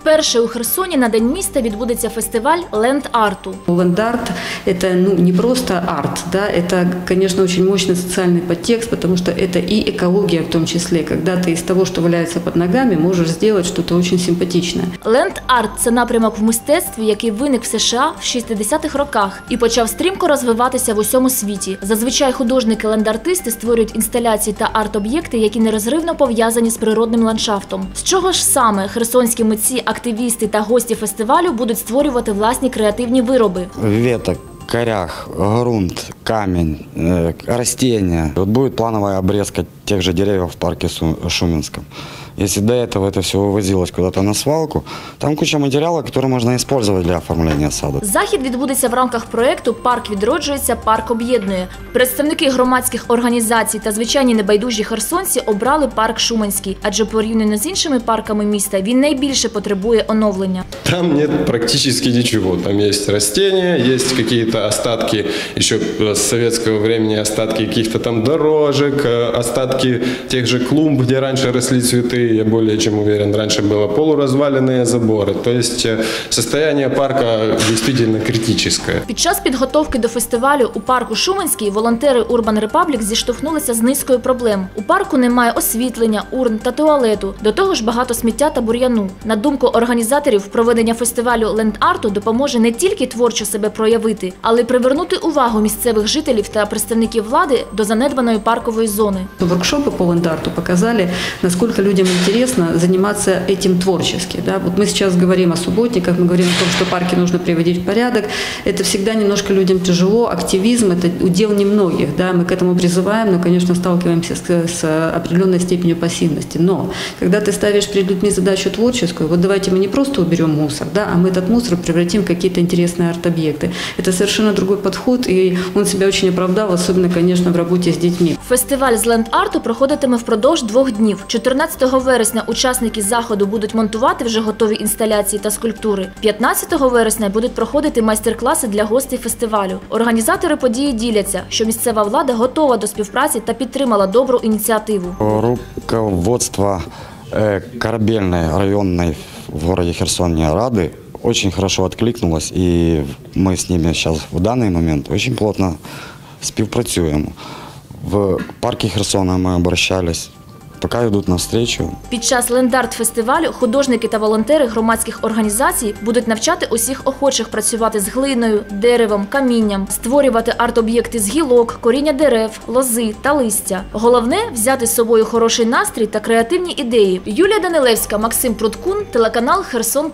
Вперше у Херсоні на День міста відбудеться фестиваль ленд-арту. Ленд-арт – это не просто арт, да, это, конечно, очень мощный социальный подтекст, потому что это и экология в том числе, когда ты из того, что валяется под ногами, можешь сделать что-то очень симпатичное. Ленд-арт – це напрямок в мистецтві, який виник в США в 60-х роках і почав стрімко розвиватися в усьому світі. Зазвичай художники ленд-артисти створюють інсталяції та арт-об'єкти, які нерозривно пов'язані з природним ландшафтом. З чого ж саме херсонські митці, активісти та гості фестивалю будуть створювати власні креативні вироби? Веток, корях, грунт, камінь, растіння. Буде планова обрізка тих же дерев в парку Шуменському. Если до этого это все вывозилось куда-то на свалку, там куча материала, который можно использовать для оформления саду. Захід відбудеться в рамках проєкту «Парк відроджується, парк об'єднує». Представники громадських організацій та звичайні небайдужі херсонці обрали парк Шуменський, адже порівняно з іншими парками міста він найбільше потребує оновлення. Там нет практически ничего. Там есть растения, есть какие-то остатки еще с советского времени, остатки каких-то там дорожек, остатки тех же клумб, где раньше росли цветы. Я более чем уверен, раньше было полуразваленные заборы. То есть состояние парка действительно критическое. Під час підготовки до фестивалю у парку Шуменський волонтери Урбан Репаблік зіштовхнулися з низкою проблем. У парку немає освітлення, урн та туалету. До того ж багато сміття та бур'яну. На думку організаторів, проведення фестивалю ленд-арту допоможе не тільки творчо себе проявити, але й привернути увагу місцевих жителів та представників влади до занедбаної паркової зони. Воркшопи по ленд-арту показали, наскільки людям интересно заниматься этим творчески. Да? Вот мы сейчас говорим о субботниках, мы говорим о том, что парки нужно приводить в порядок. Это всегда немножко людям тяжело, активизм – это удел немногих. Да? Мы к этому призываем, но, конечно, сталкиваемся с определенной степенью пассивности. Но когда ты ставишь перед людьми задачу творческую, вот давайте мы не просто уберем мусор, да, а мы этот мусор превратим в какие-то интересные арт-объекты. Это совершенно другой подход, и он себя очень оправдал, особенно, конечно, в работе с детьми. Фестиваль з ленд-арту проходитиме впродовж 2 днів. 14 вересня учасники заходу будуть монтувати вже готові інсталяції та скульптури. 15 вересня будуть проходити майстер-класи для гостей фестивалю. Організатори події діляться, що місцева влада готова до співпраці та підтримала добру ініціативу. Руководство Корабельної районної в місті Херсоні ради дуже добре відкликнулось, і ми з ними зараз в даний момент дуже плотно співпрацюємо. В парку Херсона ми зверталися. Поки йдуть на зустрічу. Під час ленд-арт-фестивалю художники та волонтери громадських організацій будуть навчати усіх охочих працювати з глиною, деревом, камінням, створювати арт-об'єкти з гілок, коріння дерев, лози та листя. Головне – взяти з собою хороший настрій та креативні ідеї. Юлія Данилевська, Максим Прудкун, телеканал «Херсон+».